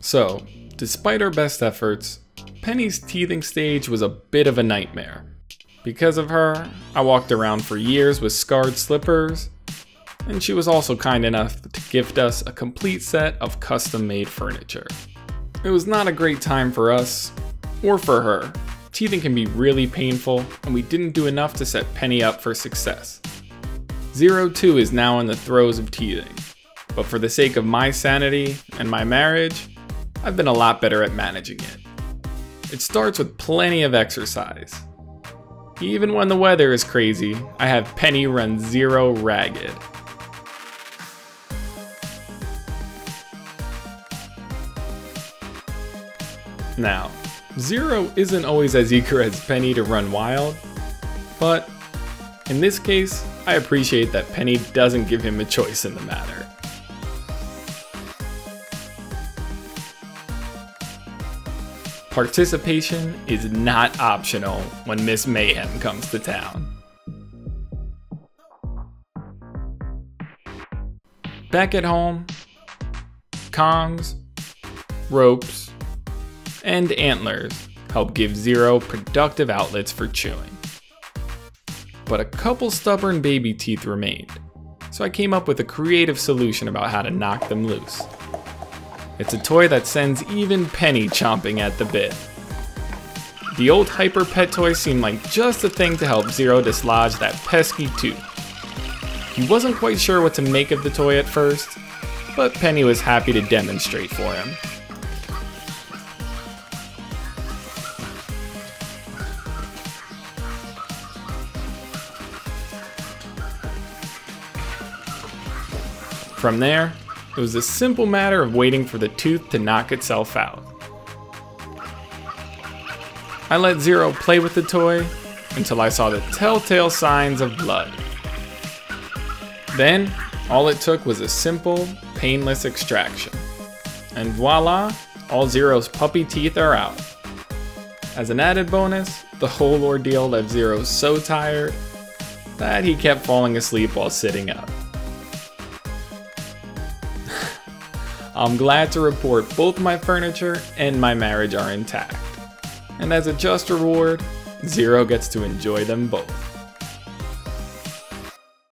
So, despite our best efforts, Penny's teething stage was a bit of a nightmare. Because of her, I walked around for years with scarred slippers, and she was also kind enough to gift us a complete set of custom-made furniture. It was not a great time for us, or for her. Teething can be really painful, and we didn't do enough to set Penny up for success. 02 is now in the throes of teething, but for the sake of my sanity and my marriage, I've been a lot better at managing it. It starts with plenty of exercise. Even when the weather is crazy, I have Penny run Zero ragged. Now, Zero isn't always as eager as Penny to run wild, but in this case, I appreciate that Penny doesn't give him a choice in the matter. Participation is not optional when Miss Mayhem comes to town. Back at home, Kongs, ropes, and antlers help give Zero productive outlets for chewing. But a couple stubborn baby teeth remained, so I came up with a creative solution about how to knock them loose. It's a toy that sends even Penny chomping at the bit. The old Hyper Pet toy seemed like just the thing to help Zero dislodge that pesky tooth. He wasn't quite sure what to make of the toy at first, but Penny was happy to demonstrate for him. From there, it was a simple matter of waiting for the tooth to knock itself out. I let Zero play with the toy until I saw the telltale signs of blood. Then, all it took was a simple, painless extraction. And voila, all Zero's puppy teeth are out. As an added bonus, the whole ordeal left Zero so tired that he kept falling asleep while sitting up. I'm glad to report both my furniture and my marriage are intact. And as a just reward, Zero gets to enjoy them both.